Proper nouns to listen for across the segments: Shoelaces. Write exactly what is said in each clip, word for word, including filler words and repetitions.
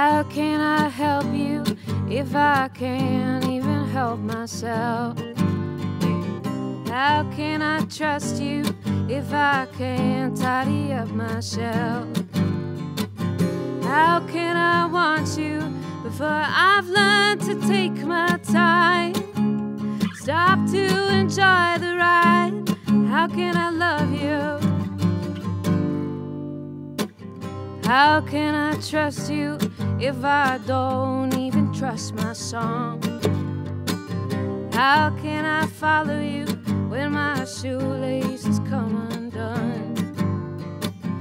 How can I help you if I can't even help myself? How can I trust you if I can't tidy up my shelf? How can I want you before I've learned to take my time? Stop to enjoy the ride. How can I love you? How can I trust you if I don't even trust my song? How can I follow you when my shoelaces come undone?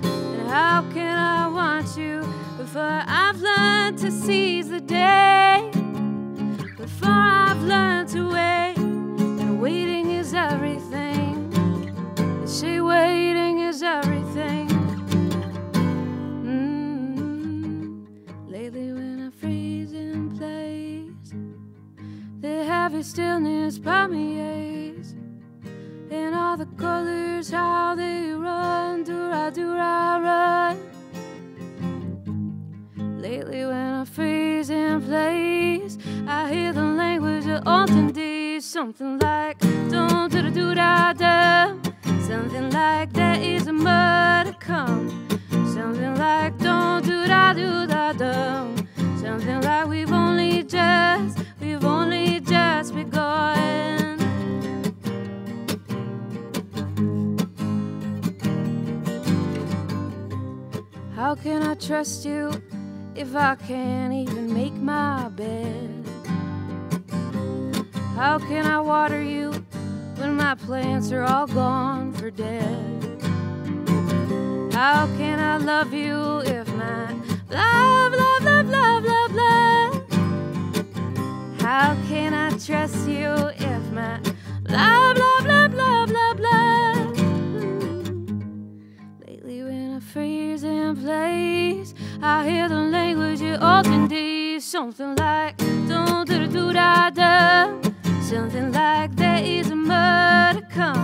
And how can I want you before I've learned to seize the day? Before I've learned to wait, and waiting is everything. They say waiting is everything. Mm-hmm. Lately when I freeze in place, the heavy stillness permeates. And all the colors, how they run, do-ra, do-ra, run. Lately when I freeze in place, I hear the language of olden days. Something like don't do da do da da. Something like that is a murder come. Something like don't do da do da da. Something like we've only just, we've only just begun. How can I trust you if I can't even make my bed? How can I water you when my plants are all gone for dead? How can I love you if my love, love, love, love, love, love? How can I trust you if my love, love, love, love, love, love? Lately when I freeze in place, I hear the language of olden days. Something like don't do da do da da. Something like there is a murder come.